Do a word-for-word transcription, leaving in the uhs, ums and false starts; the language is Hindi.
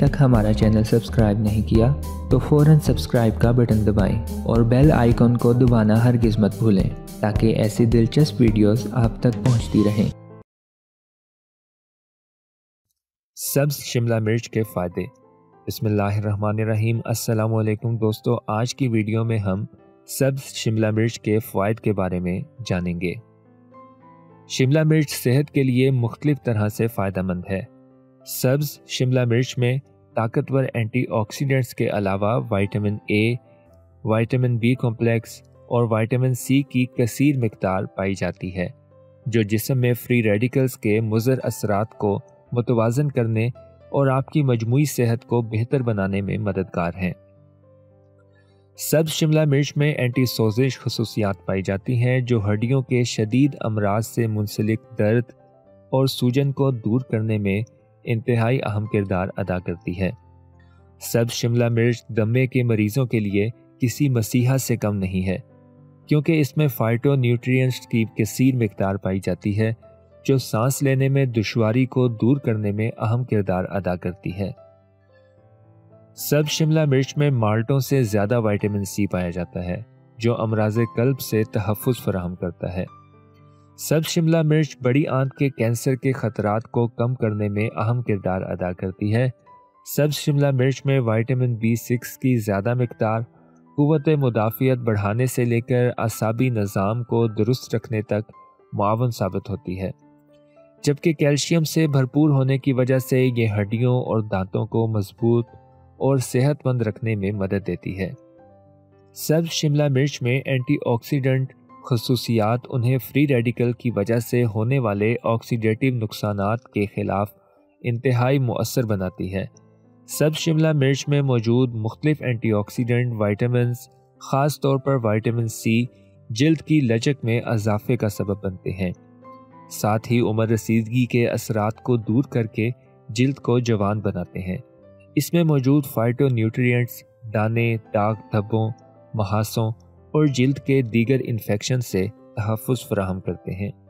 तक हमारा चैनल सब्सक्राइब नहीं किया तो फौरन सब्सक्राइब का बटन दबाएं और बेल आइकॉन को दबाना हरगिज मत भूलें ताकि ऐसी दिलचस्प वीडियोस आप तक पहुंचती रहें। सब्ज शिमला मिर्च के फ़ायदे। बिस्मिल्लाहिर्रहमानिर्रहीम। अस्सलाम वालेकुम दोस्तों, आज की वीडियो में हम सब्ज शिमला मिर्च के फ़ायदे के बारे में जानेंगे। शिमला मिर्च सेहत के लिए मुख्तलिफ तरह से फ़ायदेमंद है। सब्ज शिमला मिर्च में ताकतवर एंटीऑक्सीडेंट्स के अलावा vitamin A, vitamin B complex और विटामिन सी की कसीर मिकदार पाई जाती है, जो जिस्म में फ्री रेडिकल्स के मुज़र असरात को मुतवाज़न करने और आपकी मजमूई सेहत को बेहतर बनाने में मददगार हैं। सब्ज शिमला मिर्च में एंटी सोजिश खसूसियात पाई जाती हैं, जो हड्डियों के शदीद अमराज से मुंसलिक दर्द और सूजन को दूर करने में इंतहाई अहम किरदार अदा करती है। सब्ज शिमला मिर्च दमे के मरीजों के लिए किसी मसीहा से कम नहीं है, क्योंकि इसमें फाइटो न्यूट्रिएंट्स की कसीर मिकदार पाई जाती है, जो सांस लेने में दुश्वारी को दूर करने में अहम किरदार अदा करती है। सब्ज शिमला मिर्च में माल्टों से ज़्यादा विटामिन सी पाया जाता है, जो अमराज कल्ब से तहफ़्फ़ुज़ फराहम करता है। सब्ज शिमला मिर्च बड़ी आंत के कैंसर के खतरात को कम करने में अहम किरदार अदा करती है। सब्ज शिमला मिर्च में विटामिन बी सिक्स की ज़्यादा मिकदार कुव्वत मुदाफ़ियत बढ़ाने से लेकर असाबी निज़ाम को दुरुस्त रखने तक मुआवन साबित होती है, जबकि कैल्शियम से भरपूर होने की वजह से ये हड्डियों और दांतों को मजबूत और सेहतमंद रखने में मदद देती है। सब्ज शिमला मिर्च में एंटीऑक्सीडेंट खसूसियात उन्हें फ्री रेडिकल की वजह से होने वाले ऑक्सीडेटिव नुकसानात के खिलाफ इंतहाई मुअसर बनाती है। सब्ज शिमला मिर्च में मौजूद मुख्तलिफ एंटीऑक्सीडेंट विटामिन्स, ख़ास तौर पर विटामिन सी, जल्द की लचक में अजाफे का सबब बनते हैं, साथ ही उम्र रसीदगी के असरात को दूर करके जल्द को जवान बनाते हैं। इसमें मौजूद फाइटो न्यूट्रिएंट्स दाने, दाग धब्बों, महासों और जिल्द के दीगर इन्फेक्शन से तहफ़्फ़ुज़ फराहम करते हैं।